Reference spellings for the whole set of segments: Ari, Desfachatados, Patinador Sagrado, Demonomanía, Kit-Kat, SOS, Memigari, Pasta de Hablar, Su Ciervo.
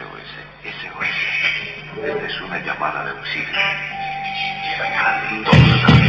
SOS. Esta es una llamada de auxilio. Sacad todos los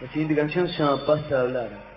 La siguiente canción se llama Pasta de Hablar.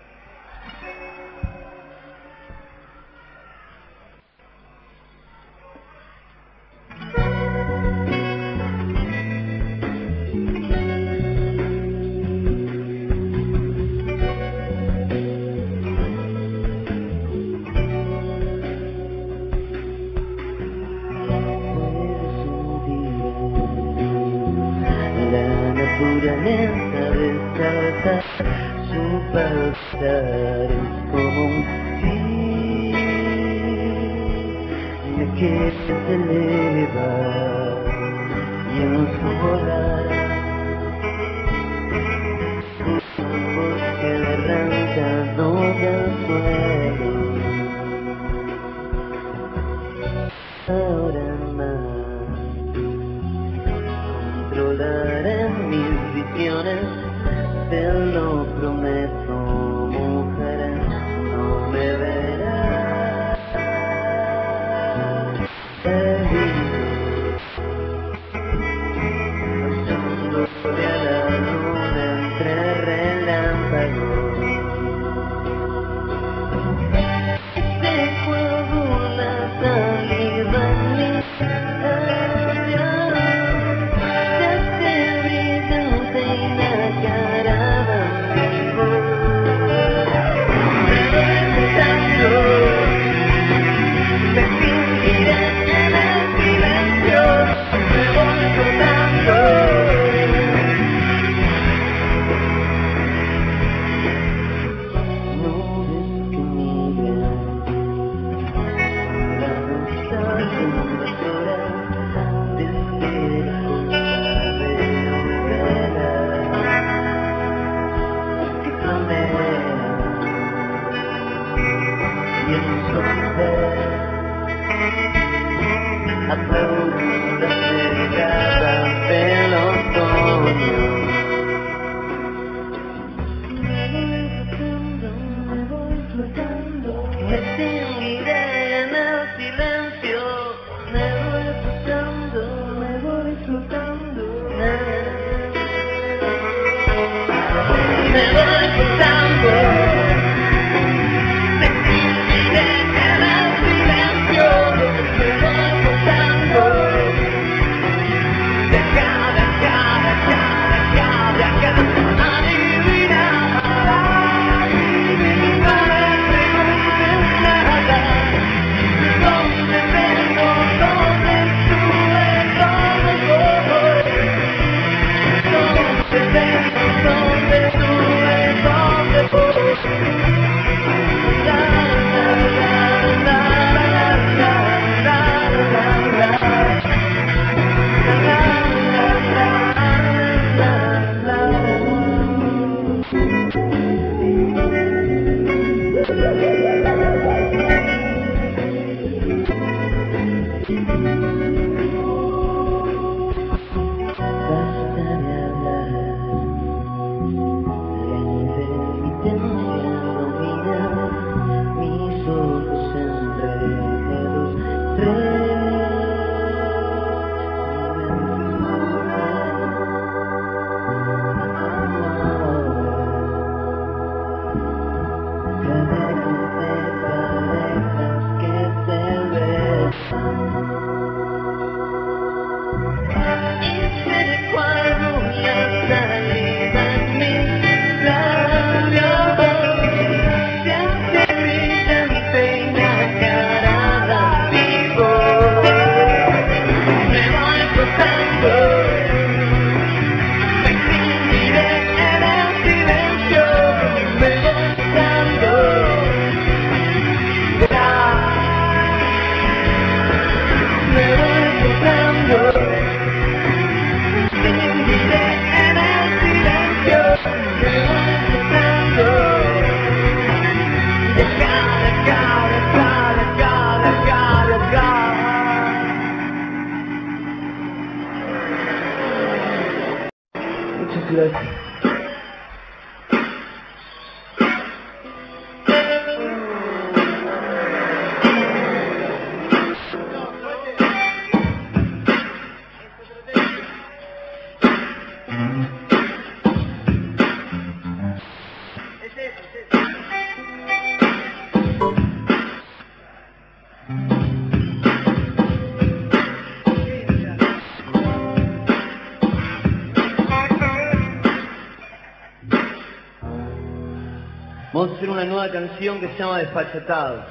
Vamos a hacer una nueva canción que se llama Desfachatados.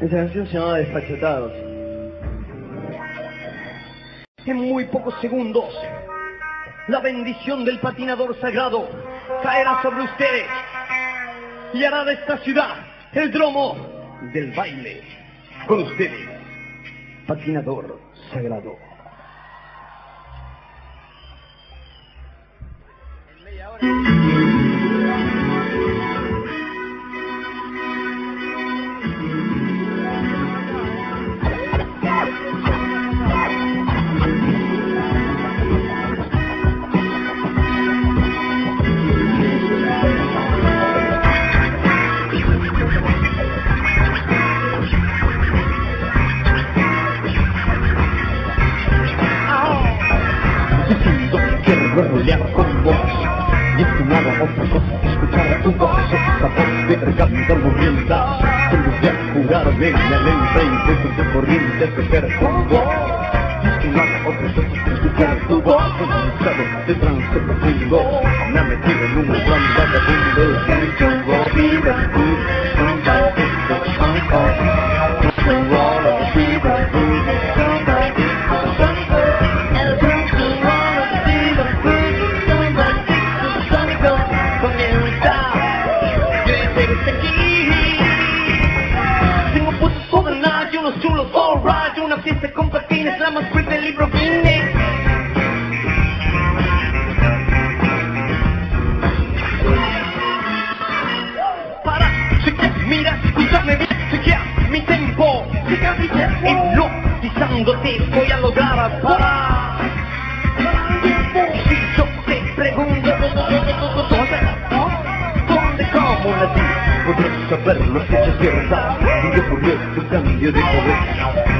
Esa canción se llamaba Desfachatados. En muy pocos segundos, la bendición del patinador sagrado caerá sobre ustedes y hará de esta ciudad el dromo del baile. Con ustedes, patinador sagrado. Yo te pregunto, ¿dónde, cómo, la abrazo para las fechas de rezar. Nunca ocurrió tu cambio de poder.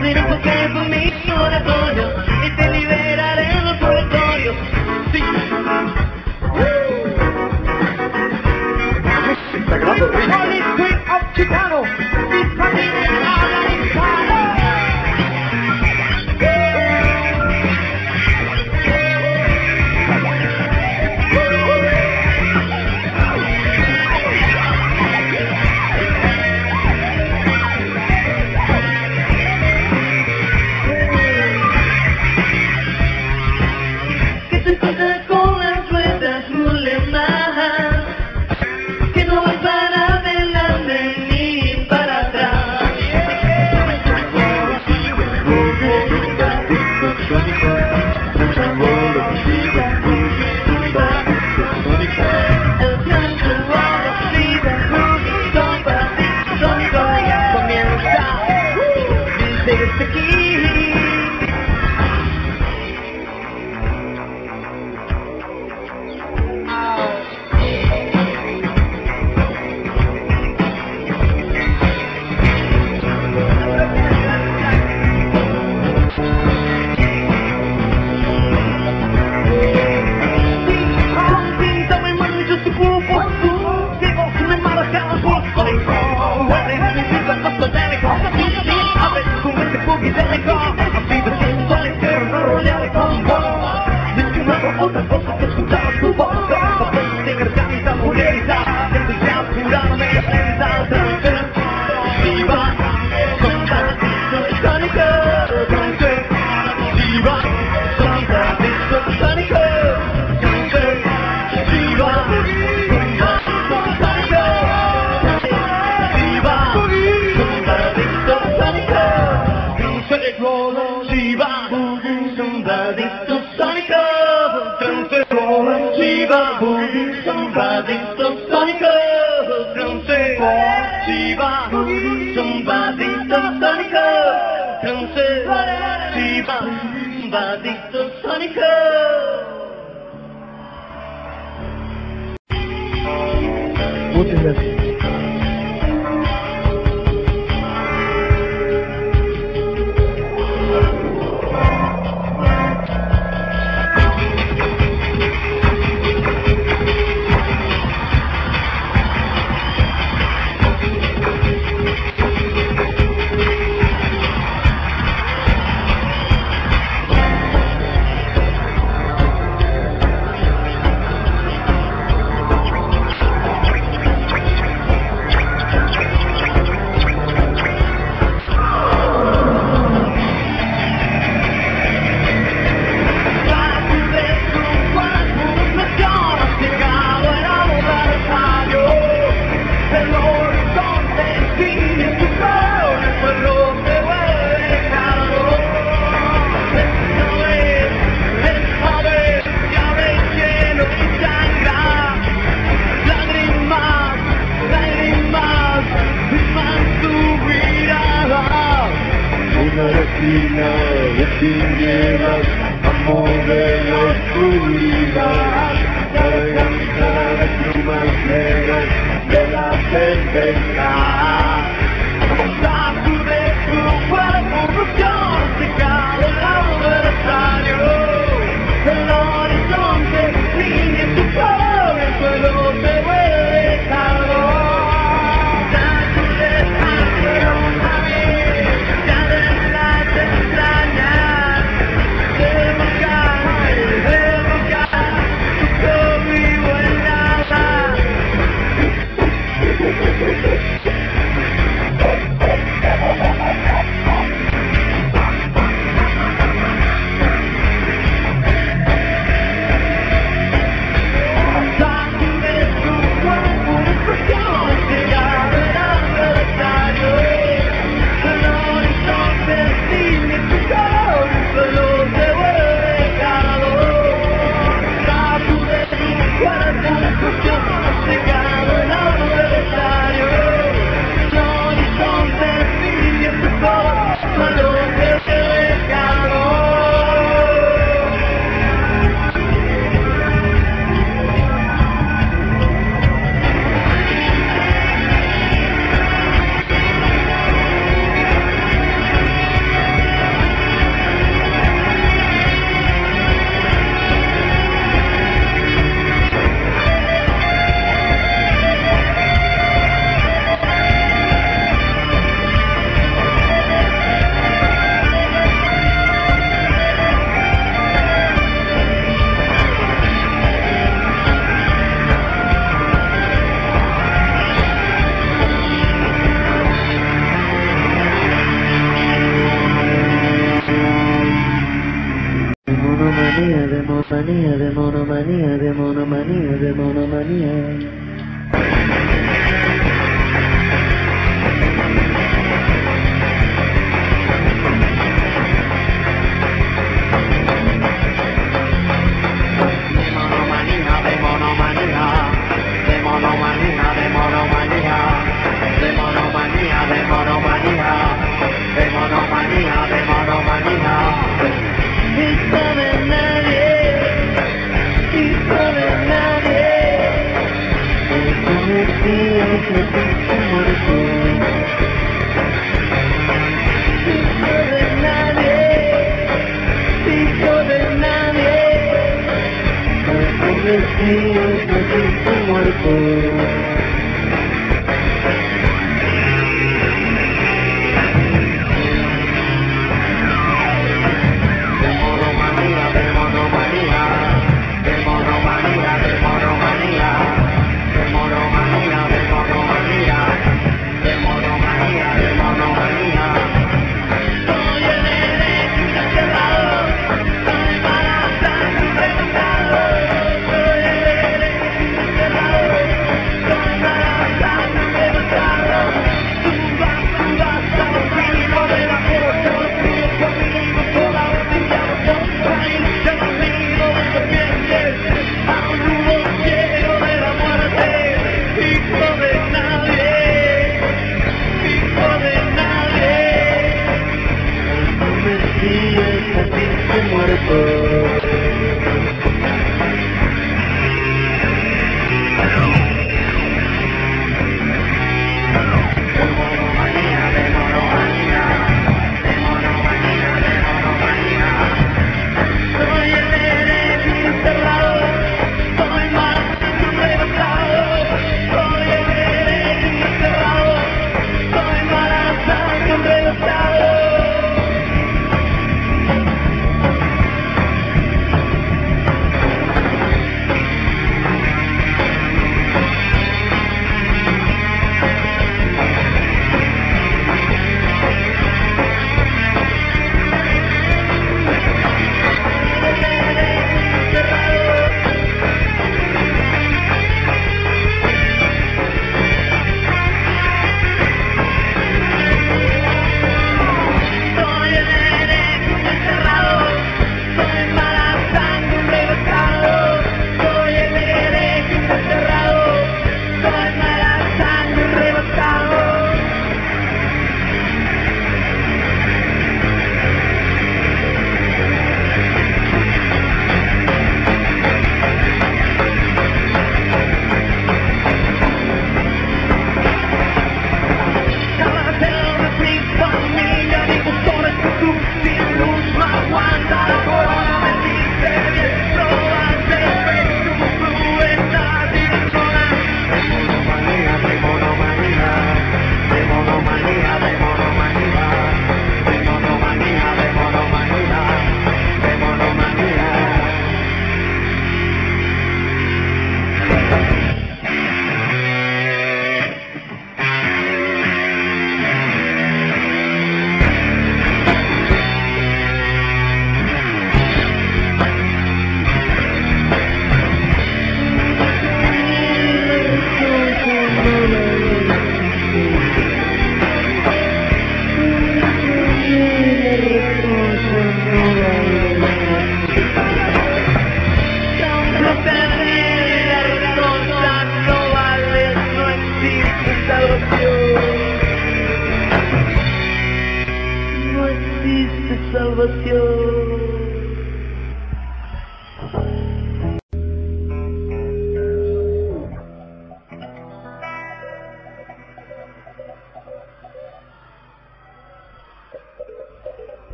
Mira tu cuerpo, mi oratorio, y te liberaré del purgatorio. Sí. Sagrado Ritmo. Holy Queen of Chicano. Muchas gracias. monomanía, de monomanía, de monomanía.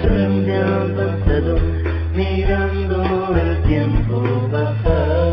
Sorprendiendo el cielo, mirando el tiempo pasar.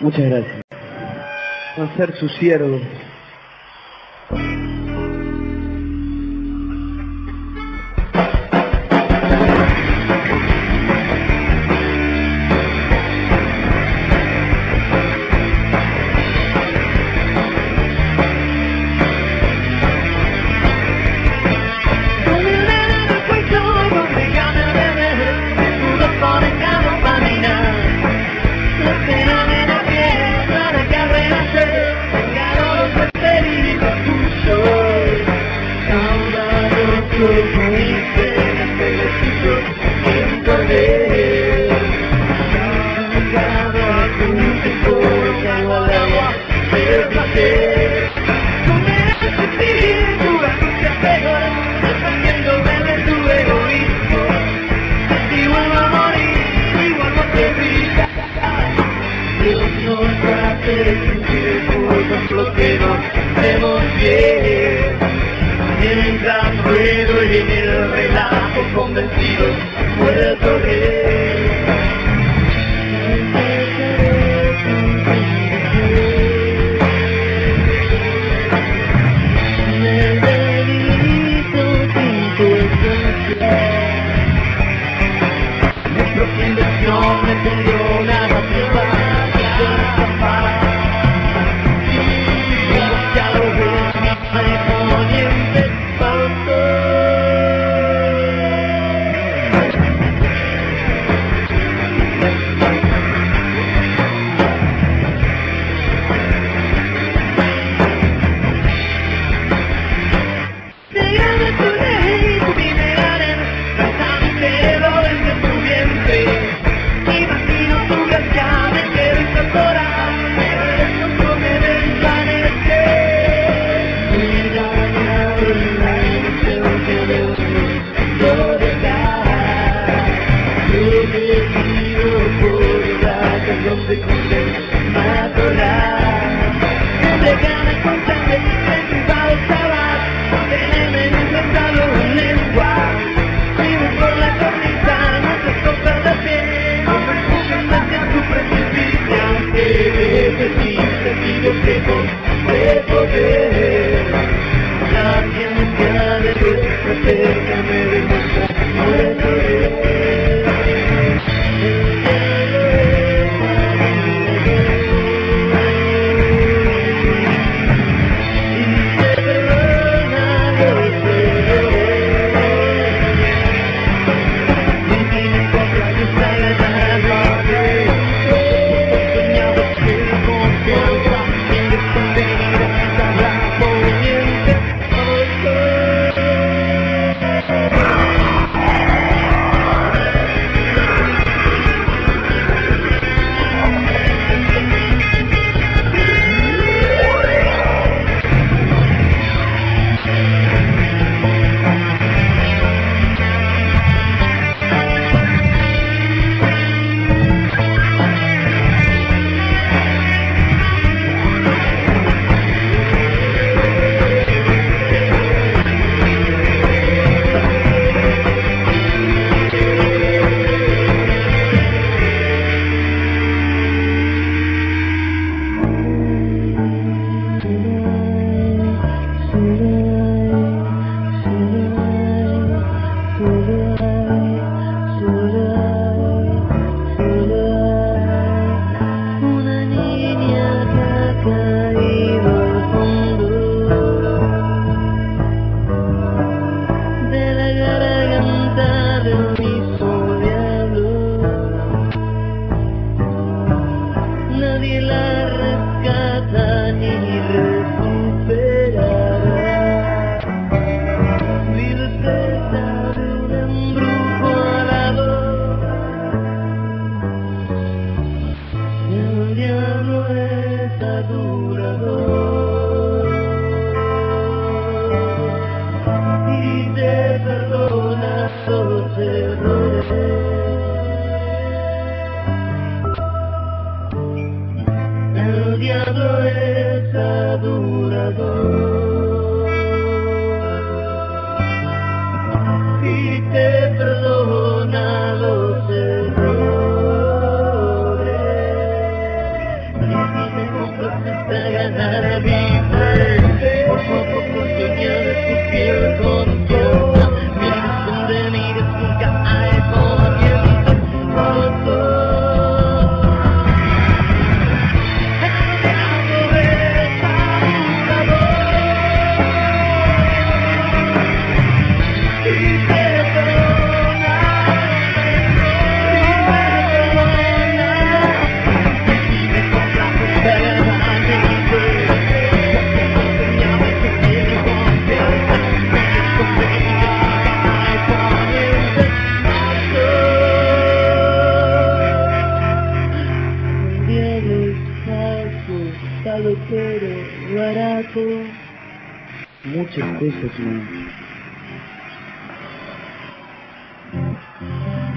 Muchas gracias. Va a ser Su Ciervo. Show. hacer sentir cosas lo que no hacemos bien. Tienen gran ruido y en el relajo convencido puede correr.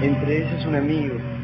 Entre ellos un amigo.